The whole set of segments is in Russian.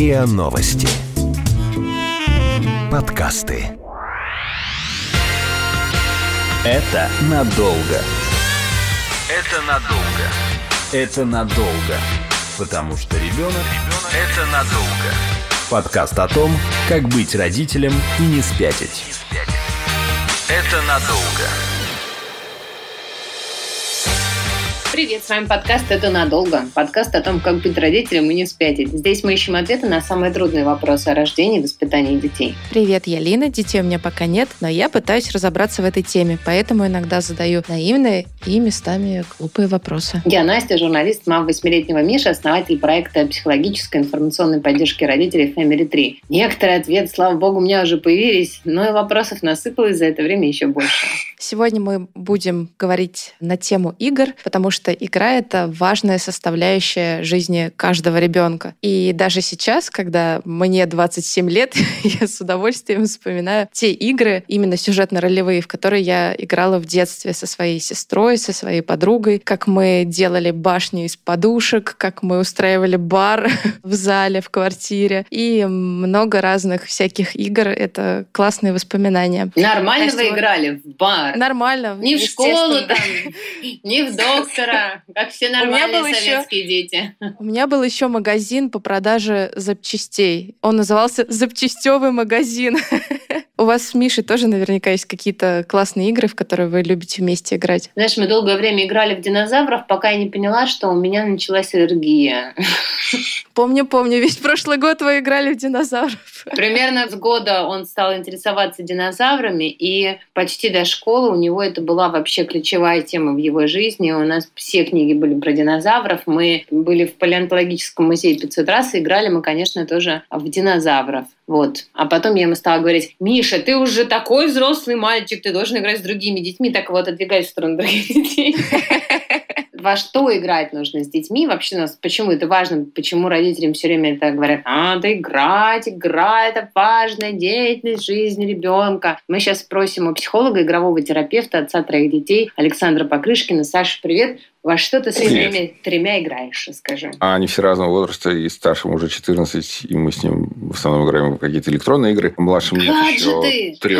РИА Новости. Подкасты. Это надолго. Потому что ребенок это надолго. Подкаст о том, как быть родителем и не спятить. Это надолго. Привет, с вами подкаст «Это надолго». Подкаст о том, как быть родителем и не спятить. Здесь мы ищем ответы на самые трудные вопросы о рождении и воспитании детей. Привет, я Лина. Детей у меня пока нет, но я пытаюсь разобраться в этой теме, поэтому иногда задаю наивные и местами глупые вопросы. Я Настя, журналист, мама 8-летнего Миши, основатель проекта психологической информационной поддержки родителей Family 3. Некоторые ответы, слава богу, у меня уже появились, но и вопросов насыпалось за это время еще больше. Сегодня мы будем говорить на тему игр, потому что игра — это важная составляющая жизни каждого ребенка. И даже сейчас, когда мне 27 лет, я с удовольствием вспоминаю те игры, именно сюжетно-ролевые, в которые я играла в детстве со своей сестрой, со своей подругой, как мы делали башню из подушек, как мы устраивали бар в зале, в квартире. И много разных всяких игр. Это классные воспоминания. Нормально вы играли в бар? Нормально. Не в школу, не в доктора. Как все нормальные советские дети. У меня был еще магазин по продаже запчастей. Он назывался «Запчастевый магазин». У вас с Мишей тоже наверняка есть какие-то классные игры, в которые вы любите вместе играть. Знаешь, мы долгое время играли в динозавров, пока я не поняла, что у меня началась аллергия. Помню. Весь прошлый год вы играли в динозавров. Примерно с года он стал интересоваться динозаврами, и почти до школы у него это была вообще ключевая тема в его жизни. У нас все книги были про динозавров. Мы были в Палеонтологическом музее 500 раз, и играли мы, конечно, тоже в динозавров. Вот. А потом я ему стала говорить: «Миша, ты уже такой взрослый мальчик, ты должен играть с другими детьми». Так вот, отодвигаюсь в сторону других детей. Во что играть нужно с детьми? Вообще у нас почему это важно? Почему родителям все время это говорят? Надо игра, это важная деятельность жизни ребенка. Мы сейчас спросим у психолога, игрового терапевта, отца 3 детей Александра Покрышкина. Саша, привет. Во что ты с этими 3 играешь, скажи? Они все разного возраста, и старшему уже 14, и мы с ним в основном играем в какие-то электронные игры. Младшим нет еще 3.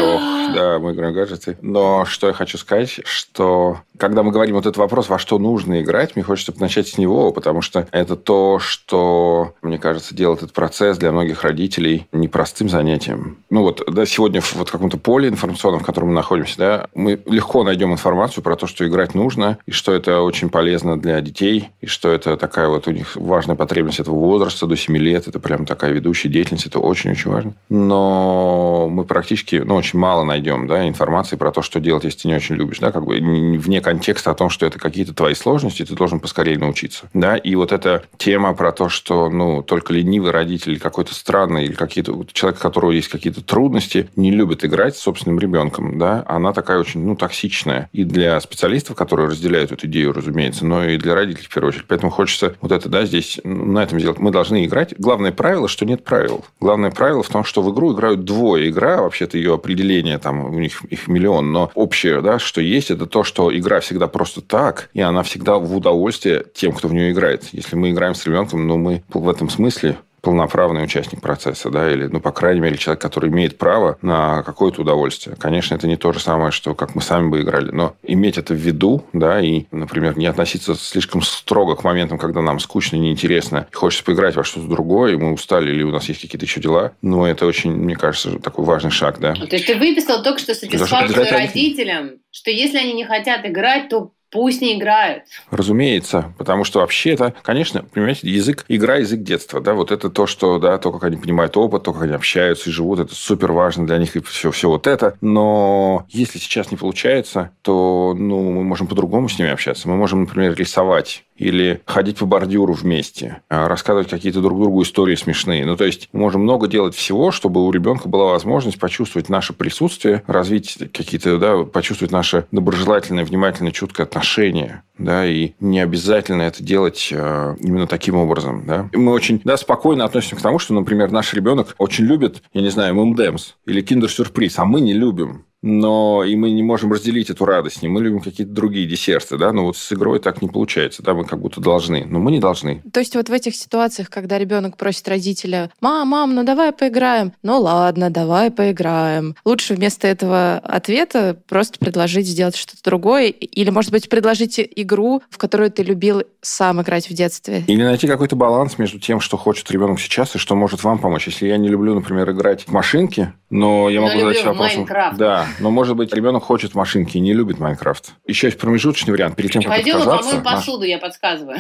Да, мы играем в гаджеты. Но что я хочу сказать, что когда мы говорим вот этот вопрос, во что нужно играть, мне хочется начать с него, потому что это то, что, мне кажется, делает этот процесс для многих родителей непростым занятием. Ну вот, да, сегодня вот в каком-то поле информационном, в котором мы находимся, да, мы легко найдем информацию про то, что играть нужно, и что это очень полезно для детей, и что это такая вот у них важная потребность этого возраста до 7 лет, это прям такая ведущая деятельность, это очень-очень важно. Но мы практически, очень мало найдем, да, информации про то, что делать, если ты не очень любишь, да, как бы вне контекста о том, что это какие-то твои сложности, ты должен поскорее научиться, да, и вот эта тема про то, что, только ленивый родитель какой-то странный, или какие-то человек, у которого есть какие-то трудности, не любит играть с собственным ребенком, да, она такая очень, токсичная. И для специалистов, которые разделяют эту идею, разумеется, но и для родителей в первую очередь. Поэтому хочется вот это, да, здесь на этом сделать. Мы должны играть. Главное правило, что нет правил. Главное правило в том, что в игру играют двое. Игра, вообще-то ее определение, там у них их миллион, но общее, да, что есть, это то, что игра всегда просто так, и она всегда в удовольствие тем, кто в нее играет. Если мы играем с ребенком, мы в этом смысле полноправный участник процесса, да, или, по крайней мере, человек, который имеет право на какое-то удовольствие. Конечно, это не то же самое, что как мы сами бы играли, но иметь это в виду, да, и, например, не относиться слишком строго к моментам, когда нам скучно, неинтересно, и хочется поиграть во что-то другое, и мы устали, или у нас есть какие-то еще дела, но это очень, мне кажется, такой важный шаг, да. То есть ты выписал только что сатисфакцию родителям, что если они не хотят играть, то пусть не играют. Разумеется, потому что вообще-то, конечно, понимаете, игра – язык детства, да, вот это то, что, да, то, как они понимают опыт, то, как они общаются и живут, это супер важно для них и все вот это, но если сейчас не получается, то, мы можем по-другому с ними общаться, мы можем, например, рисовать или ходить по бордюру вместе, рассказывать какие-то друг другу истории смешные, то есть мы можем много делать всего, чтобы у ребенка была возможность почувствовать наше присутствие, развить какие-то, да, почувствовать наше доброжелательное, внимательное, чуткое отношения, да, и не обязательно это делать именно таким образом, да. И мы очень, да, спокойно относимся к тому, что, например, наш ребенок очень любит, я не знаю, м&M's или киндер-сюрприз, а мы не любим. но и мы не можем разделить эту радость. Мы любим какие-то другие десерты, да, но вот с игрой так не получается, да, мы как будто должны, но мы не должны. То есть вот в этих ситуациях, когда ребенок просит родителя: мам, ну давай поиграем, ну ладно, давай поиграем. Лучше вместо этого ответа просто предложить сделать что-то другое, или, может быть, предложить игру, в которую ты любил сам играть в детстве. Или найти какой-то баланс между тем, что хочет ребенок сейчас и что может вам помочь. Если я не люблю, например, играть в машинки, но я могу задать себе вопрос... Майнкрафт. Да, но, может быть, ребенок хочет машинки и не любит Майнкрафт. Еще есть промежуточный вариант. Перед тем, как пойдем, помою посуду, я подсказываю.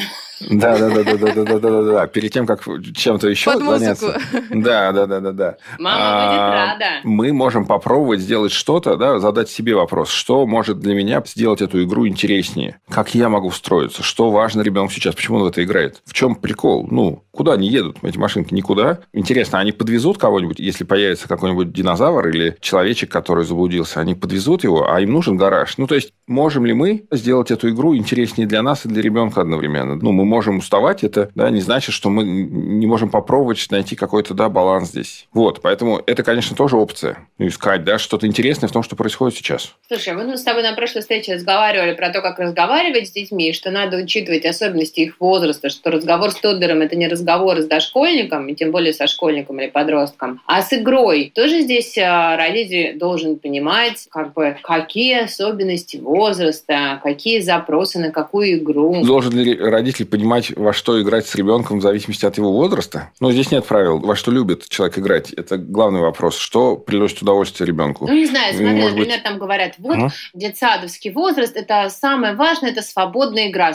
Да. Перед тем, как чем-то еще заняться. Да. Мама будет рада. Мы можем попробовать сделать что-то, да, задать себе вопрос, что может для меня сделать эту игру интереснее, как я могу встроиться, что важно ребенку сейчас, почему он в это играет, в чем прикол, ну, куда они едут, эти машинки, никуда. Интересно, они подвезут кого-нибудь, если появится какой-нибудь динозавр или человечек, который заблудился, они подвезут его, а им нужен гараж. Ну, то есть, можем ли мы сделать эту игру интереснее для нас и для ребенка одновременно? Ну, мы можем уставать, это, да, не значит, что мы не можем попробовать найти какой-то, да, баланс здесь. Вот, поэтому это, конечно, тоже опция. Искать, да, что-то интересное в том, что происходит сейчас. Слушай, мы с тобой на прошлой встрече разговаривали про то, как разговаривать с детьми, что надо учитывать особенности их возраста, что разговор с тоддером – это не разговор с дошкольником, и тем более со школьником или подростком, а с игрой. Тоже здесь родитель должен понимать, как бы, какие особенности возраста, какие запросы на какую игру. Должен ли родитель понимать, во что играть с ребенком в зависимости от его возраста? Но здесь нет правил. Во что любит человек играть? Это главный вопрос. Что приносит удовольствие ребенку? Ну, не знаю. Смотри, например, там говорят, вот детсадовский возраст, это самое важное, это свободная игра.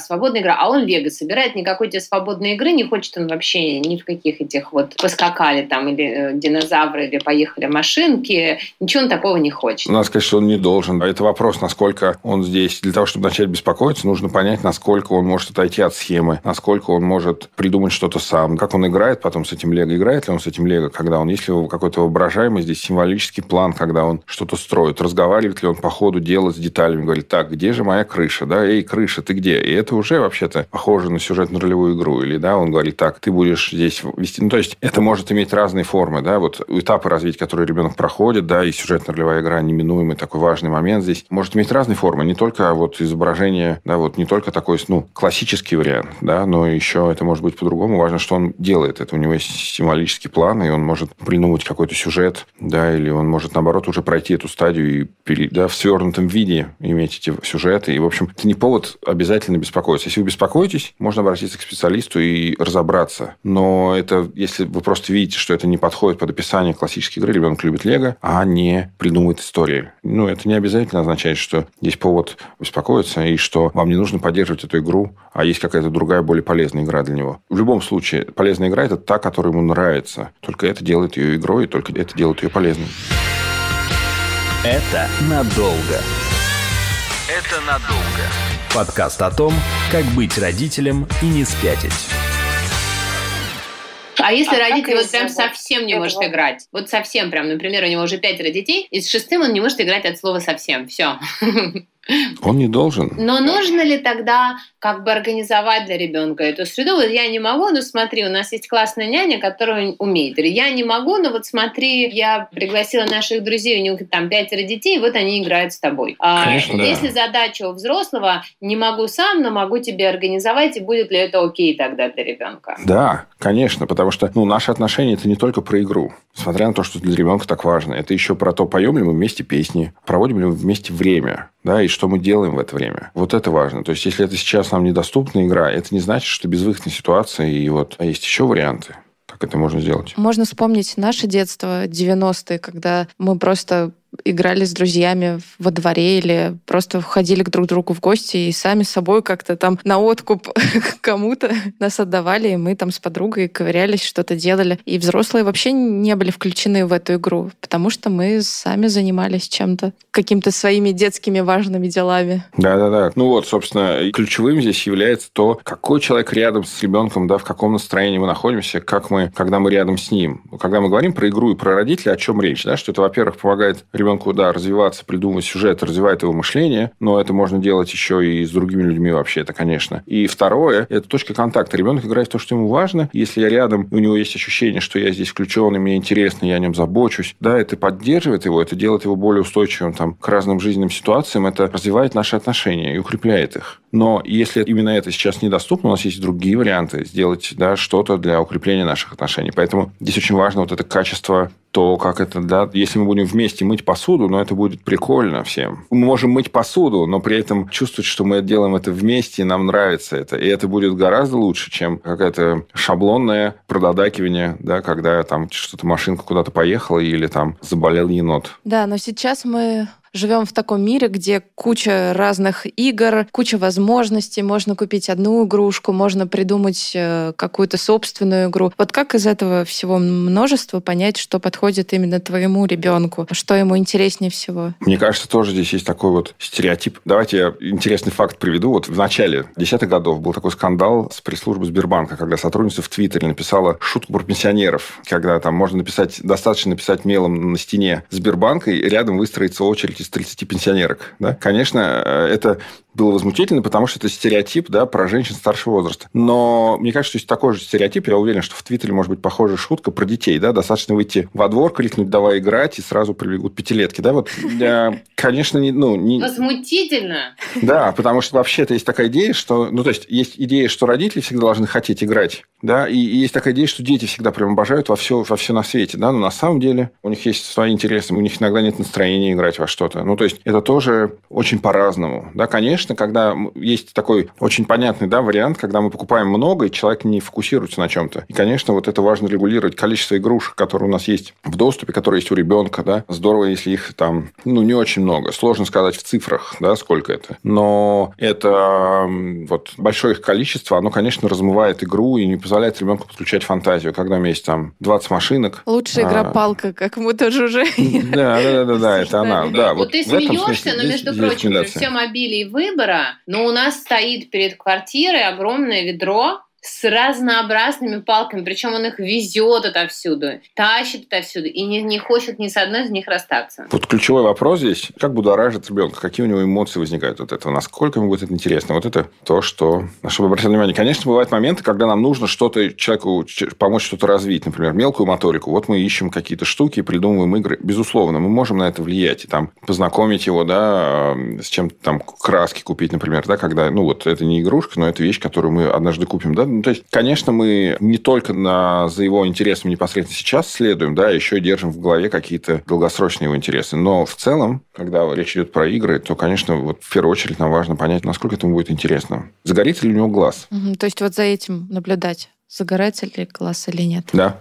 А он лего собирает, никакой тебе свободной игры не хочет он вообще ни в каких этих вот поскакали там или динозавры, или поехали машинки. Ничего он такого не хочет. Надо сказать, что он не должен. Это вопрос, насколько он здесь. Для того, чтобы начать беспокоиться, нужно понять, насколько он может отойти от схемы, насколько он может придумать что-то сам, как он играет потом с этим лего, играет ли он с этим лего, когда он, если его какой-то воображаемый здесь символический план, когда он что-то строит, разговаривает ли он по ходу дела с деталями, говорит: так, где же моя крыша, да, эй, крыша, ты где? И это уже вообще-то похоже на сюжетную ролевую игру, или, да, он говорит: так, ты будешь здесь вести, ну, то есть это может иметь разные формы, да, вот этапы развития, которые ребенок проходит, да, и сюжетная ролевая игра неминуемый такой важный момент здесь, может иметь разные формы, не только вот изображение, да, вот не только такой, ну, классический вариант, да, но еще это может быть по-другому. Важно, что он делает. Это у него есть символический план, и он может придумать какой-то сюжет, да, или он может, наоборот, уже пройти эту стадию и, да, в свернутом виде иметь эти сюжеты. И, в общем, это не повод обязательно беспокоиться. Если вы беспокоитесь, можно обратиться к специалисту и разобраться. Но это, если вы просто видите, что это не подходит под описание классической игры, ребенок любит лего, а не придумывает истории. Ну, это не обязательно означает, что есть повод беспокоиться, и что вам не нужно поддерживать эту игру, а есть какая-то другая, более полезная игра для него. В любом случае, полезная игра – это та, которая ему нравится. Только это делает ее игрой, и только это делает ее полезной. Это надолго. Это надолго. Подкаст о том, как быть родителем и не спятить. А если родитель вот прям совсем не может играть? Вот совсем прям, например, у него уже 5 детей, и с 6 он не может играть от слова «совсем». Все. Он не должен. Но нужно ли тогда как бы организовать для ребенка эту среду? Вот я не могу, но смотри, у нас есть классная няня, которая умеет. Или я не могу, но вот смотри, я пригласила наших друзей, у них там 5 детей, вот они играют с тобой. Конечно, если задача у взрослого: не могу сам, но могу тебе организовать, и будет ли это окей тогда для ребенка? Да, конечно, потому что, ну, наши отношения — это не только про игру, несмотря на то, что для ребенка так важно. Это еще про то, поем ли мы вместе песни, проводим ли мы вместе время, да, и что мы делаем в это время. Вот это важно. То есть, если это сейчас нам недоступна игра, это не значит, что безвыходная ситуация, и вот а есть еще варианты, как это можно сделать. Можно вспомнить наше детство, 90-е, когда мы просто играли с друзьями во дворе или просто ходили друг к другу в гости и сами собой как-то там на откуп кому-то нас отдавали, и мы там с подругой ковырялись, что-то делали. И взрослые вообще не были включены в эту игру, потому что мы сами занимались чем-то, какими-то своими детскими важными делами. Да. Ну вот, собственно, ключевым здесь является то, какой человек рядом с ребенком, да, в каком настроении мы находимся, когда мы рядом с ним. Когда мы говорим про игру и про родителей, о чем речь, да, что это, во-первых, помогает ребенку ребенку, да, развиваться, придумывать сюжет, развивает его мышление, но это можно делать еще и с другими людьми вообще, это, конечно. И второе, это точка контакта. Ребенок играет в то, что ему важно. Если я рядом, у него есть ощущение, что я здесь включен, и мне интересно, я о нем забочусь, да, это поддерживает его, это делает его более устойчивым там, к разным жизненным ситуациям, это развивает наши отношения и укрепляет их. Но если именно это сейчас недоступно, у нас есть другие варианты сделать, да, что-то для укрепления наших отношений. Поэтому здесь очень важно вот это качество, то, как это, да, если мы будем вместе мыть посуду, но это будет прикольно всем. Мы можем мыть посуду, но при этом чувствовать, что мы делаем это вместе, и нам нравится это. И это будет гораздо лучше, чем какое-то шаблонное продадакивание, да, когда там что-то машинка куда-то поехала или там заболел енот. Да, но сейчас мы живем в таком мире, где куча разных игр, куча возможностей. Можно купить одну игрушку, можно придумать какую-то собственную игру. Вот как из этого всего множества понять, что подходит именно твоему ребенку, что ему интереснее всего? Мне кажется, тоже здесь есть такой вот стереотип. Давайте я интересный факт приведу. Вот в начале 10-х годов был такой скандал с пресс-службы Сбербанка, когда сотрудница в Твиттере написала шутку про пенсионеров, когда там можно написать, достаточно написать мелом на стене Сбербанка, и рядом выстроится очередь 30 пенсионерок. Да? Конечно, это было возмутительно, потому что это стереотип, да, про женщин старшего возраста. Но мне кажется, что есть такой же стереотип. Я уверен, что в Твиттере может быть похожая шутка про детей. Да? Достаточно выйти во двор, крикнуть «давай играть», и сразу прибегут пятилетки. Да? Вот, конечно, не... Возмутительно? Да, потому что вообще-то есть такая идея, что... Ну, то есть, есть идея, что родители всегда должны хотеть играть. Да? И есть такая идея, что дети всегда прям обожают во все на свете. Да? Но на самом деле у них есть свои интересы, у них иногда нет настроения играть во что-то. Ну, то есть, это тоже очень по-разному. Да, конечно, когда есть такой очень понятный, да, вариант, когда мы покупаем много, и человек не фокусируется на чем-то. И, конечно, вот это важно регулировать. Количество игрушек, которые у нас есть в доступе, которые есть у ребенка, да, здорово, если их там, ну, не очень много. Сложно сказать в цифрах, да, сколько это. Но это вот большое их количество, оно, конечно, размывает игру и не позволяет ребенку подключать фантазию. Когда у меня есть там 20 машинок... Лучшая игра палка, как мы тоже уже... Да, это она, да. Вот ты смеешься, но, между прочим, при всем обилии выбора, но у нас стоит перед квартирой огромное ведро с разнообразными палками, причем он их везет отовсюду, тащит отовсюду и не хочет ни с одной из них расстаться. Вот ключевой вопрос здесь, как будоражит ребенка, какие у него эмоции возникают от этого, насколько ему будет это интересно. Вот это то, что... Чтобы обратить внимание, конечно, бывают моменты, когда нам нужно что-то человеку помочь, что-то развить, например, мелкую моторику. Вот мы ищем какие-то штуки и придумываем игры. Безусловно, мы можем на это влиять и там познакомить его, да, с чем-то там, краски купить, например, да, когда, ну вот, это не игрушка, но это вещь, которую мы однажды купим, да. Ну, то есть, конечно, мы не только за его интересами непосредственно сейчас следуем, да, еще и держим в голове какие-то долгосрочные его интересы. Но в целом, когда речь идет про игры, то, конечно, вот в первую очередь нам важно понять, насколько это ему будет интересно. Загорится ли у него глаз? То есть, вот за этим наблюдать. Загорается ли глаз или нет. Да.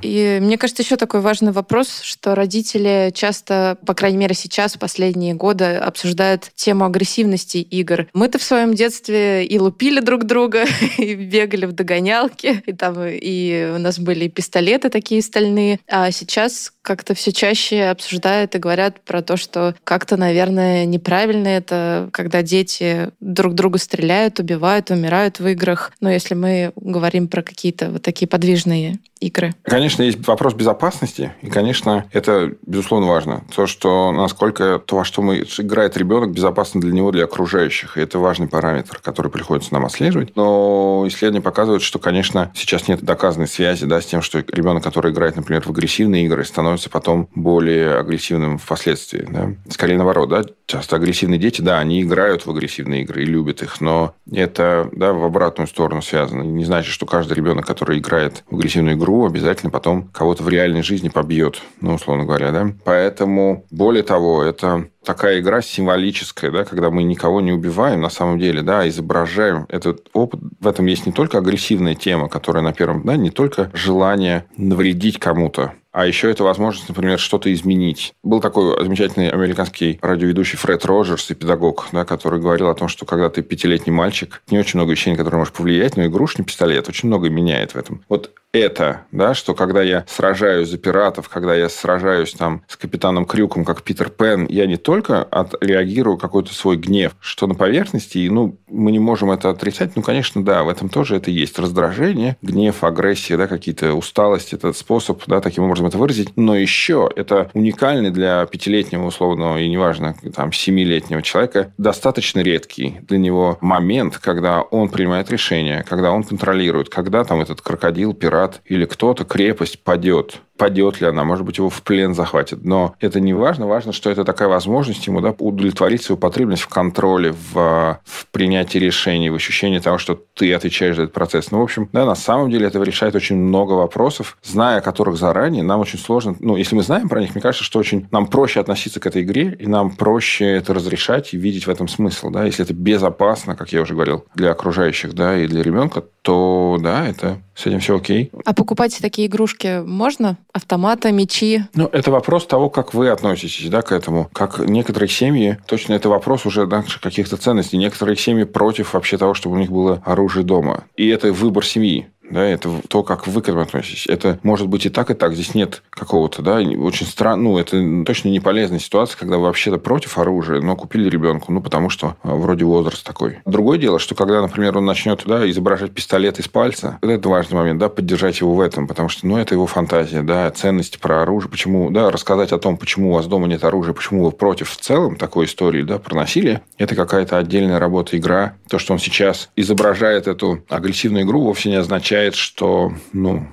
И мне кажется, еще такой важный вопрос, что родители часто, по крайней мере сейчас, в последние годы, обсуждают тему агрессивности игр. Мы-то в своем детстве и лупили друг друга, и бегали в догонялки, и там и у нас были пистолеты такие стальные. А сейчас как-то все чаще обсуждают и говорят про то, что как-то, наверное, неправильно это, когда дети друг друга стреляют, убивают, умирают в играх. Но если мы говорим про какие-то вот такие подвижные игры. Конечно, есть вопрос безопасности, и, конечно, это, безусловно, важно. То, что насколько то, во что играет ребенок, безопасно для него, для окружающих. И это важный параметр, который приходится нам отслеживать. Но исследования показывают, что, конечно, сейчас нет доказанной связи, да, с тем, что ребенок, который играет, например, в агрессивные игры, становится потом более агрессивным впоследствии. Да. Скорее, наоборот, да, часто агрессивные дети, да, они играют в агрессивные игры и любят их, но это, да, в обратную сторону связано. Не значит, что каждый ребенок, который играет в агрессивную игру, обязательно потом кого-то в реальной жизни побьет, ну, условно говоря, да. Поэтому, более того, это такая игра символическая, да, когда мы никого не убиваем на самом деле, да, изображаем этот опыт. В этом есть не только агрессивная тема, которая на первом, да, не только желание навредить кому-то, а еще это возможность, например, что-то изменить. Был такой замечательный американский радиоведущий Фред Роджерс и педагог, да, который говорил о том, что когда ты пятилетний мальчик, не очень много вещей, на которые можешь повлиять, но игрушечный пистолет очень многое меняет в этом. Вот это, да, что когда я сражаюсь за пиратов, когда я сражаюсь там с капитаном Крюком, как Питер Пен, я не только отреагирую какой-то свой гнев, что на поверхности, и, мы не можем это отрицать, конечно, да, в этом тоже это есть раздражение, гнев, агрессия, да, какие-то усталости, этот способ, да, таким образом это выразить, но еще это уникальный для пятилетнего условного и неважно, там, семилетнего человека достаточно редкий для него момент, когда он принимает решение, когда он контролирует, когда там этот крокодил, пират, или кто-то, крепость падет. Падет ли она, может быть, его в плен захватит. Но это не важно. Важно, что это такая возможность ему, да, удовлетворить свою потребность в контроле, в принятии решений, в ощущении того, что ты отвечаешь за этот процесс. Ну, в общем, да, на самом деле это решает очень много вопросов, зная о которых заранее, нам очень сложно... если мы знаем про них, мне кажется, что очень нам проще относиться к этой игре, и нам проще это разрешать и видеть в этом смысл. Да? Если это безопасно, как я уже говорил, для окружающих, да, и для ребенка, то да, это с этим все окей. А покупать такие игрушки можно? Автоматы, мечи? Это вопрос того, как вы относитесь, да, к этому. Как некоторые семьи, точно это вопрос уже, да, каких-то ценностей. Некоторые семьи против вообще того, чтобы у них было оружие дома. И это выбор семьи. Да, это то, как вы к этому относитесь. Это может быть и так. Здесь нет какого-то, да, очень странно. Это точно не полезная ситуация, когда вы вообще-то против оружия, но купили ребенку, потому что вроде возраст такой. Другое дело, что когда, например, он начнет, да, изображать пистолет из пальца, это важный момент, да, поддержать его в этом, потому что, это его фантазия, да, ценность про оружие, почему, да, рассказать о том, почему у вас дома нет оружия, почему вы против в целом такой истории, да, про насилие, это какая-то отдельная работа, игра. То, что он сейчас изображает эту агрессивную игру, вовсе не означает, что,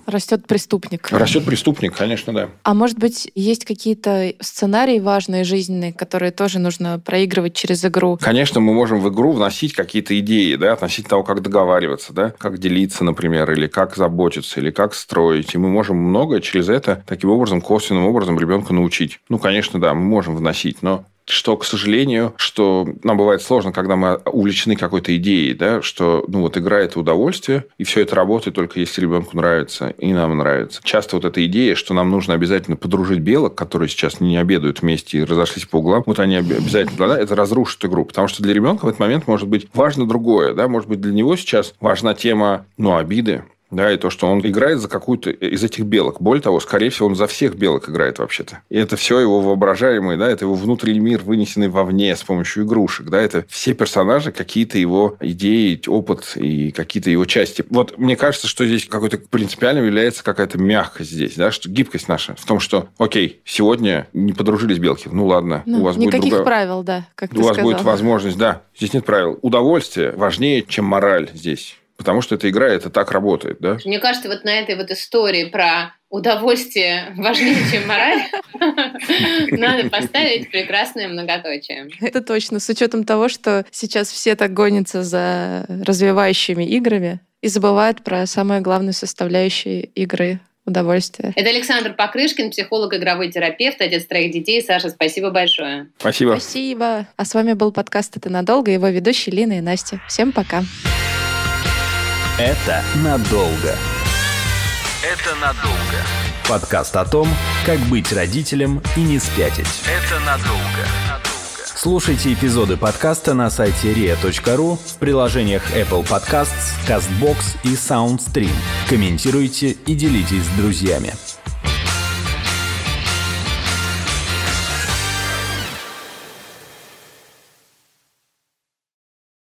Растет преступник. Растет преступник, конечно, да. А может быть, есть какие-то сценарии важные, жизненные, которые тоже нужно проигрывать через игру? Конечно, мы можем в игру вносить какие-то идеи, да, относительно того, как договариваться, да, как делиться, например, или как заботиться, или как строить. И мы можем многое через это таким образом, косвенным образом ребенка научить. Конечно, да, мы можем вносить, но... Что, к сожалению, что нам бывает сложно, когда мы увлечены какой-то идеей, да, что, игра – это удовольствие, и все это работает только если ребенку нравится, и нам нравится. Часто эта идея, что нам нужно обязательно подружить белок, которые сейчас не обедают вместе и разошлись по углам, они обязательно, да, это разрушит игру, потому что для ребенка в этот момент может быть важно другое, да, может быть, для него сейчас важна тема, обиды. Да, и то, что он играет за какую-то из этих белок. Более того, скорее всего, он за всех белок играет вообще-то. И это все его воображаемый, да, это его внутренний мир, вынесенный вовне с помощью игрушек. Да, это все персонажи, какие-то его идеи, опыт и какие-то его части. Мне кажется, что здесь какой-то принципиально является какая-то мягкость здесь, да, что гибкость наша в том, что, окей, сегодня не подружились белки, ладно, у вас будет другая... Никаких правил, да, как ты сказал. У вас будет возможность, да, здесь нет правил. Удовольствие важнее, чем мораль здесь. Потому что эта игра, это так работает, да? Мне кажется, на этой истории про удовольствие важнее, чем мораль, надо поставить прекрасное многоточие. Это точно. С учетом того, что сейчас все так гонятся за развивающими играми и забывают про самую главную составляющую игры – удовольствие. Это Александр Покрышкин, психолог, игровой терапевт, отец троих детей. Саша, спасибо большое. Спасибо. Спасибо. А с вами был подкаст «Это надолго», его ведущие Лина и Настя. Всем пока. Это надолго. Это надолго. Подкаст о том, как быть родителем и не спятить. Это надолго. Слушайте эпизоды подкаста на сайте ria.ru, в приложениях Apple Podcasts, CastBox и SoundStream. Комментируйте и делитесь с друзьями.